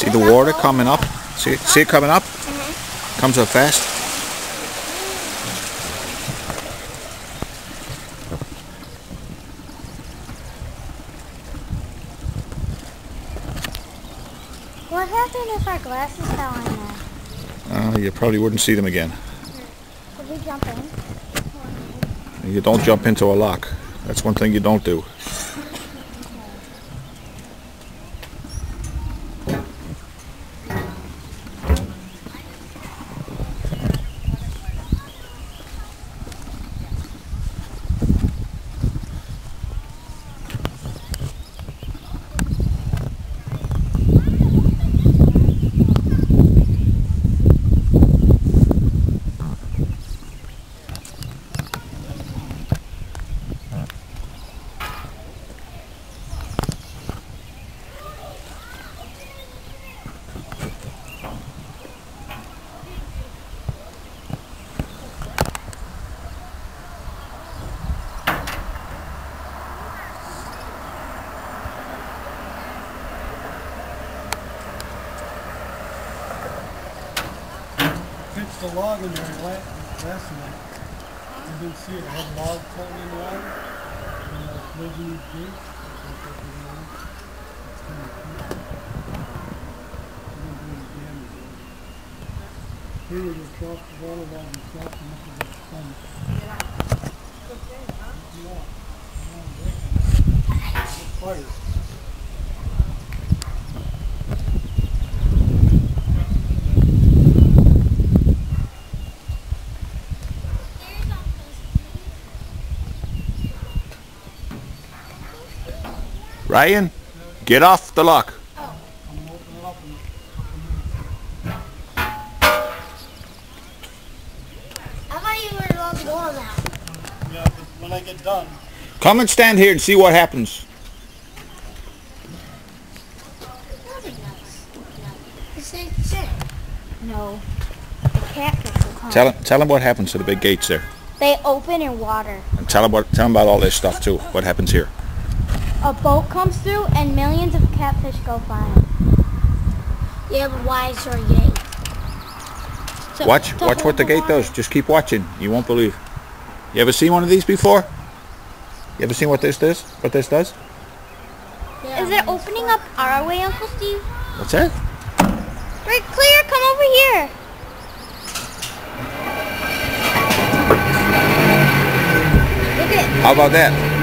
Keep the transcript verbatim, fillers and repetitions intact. See the water coming up? See, see it coming up? Mm-hmm. Comes up fast. What happened if our glasses fell on there? Uh, you probably wouldn't see them again. Would we jump in? You don't jump into a lock. That's one thing you don't do. The log in there last night. You didn't see it. It had a log floating in the water. And the frozen big. It's kind of cool. It didn't do any damage. Here we just dropped the water log and dropped it into the stomach. Yeah. It's okay, huh? Yeah. It's fire. Ryan, get off the lock. Oh. I thought you were on the door now. Yeah, but when I get done. Come and stand here and see what happens. That'd be nice. Is it sick? No. The cactus will come. Tell him, tell him what happens to the big gates there. They open in water. And tell him, what, tell him about all this stuff too, what happens here. A boat comes through and millions of catfish go flying. Yeah, but why is there a gate? So, watch, watch what the gate does. Just keep watching. You won't believe. You ever seen one of these before? You ever seen what this does? What this does? Yeah, is it opening up our way, Uncle Steve? What's that? We're clear. Come over here. Look at. How about that?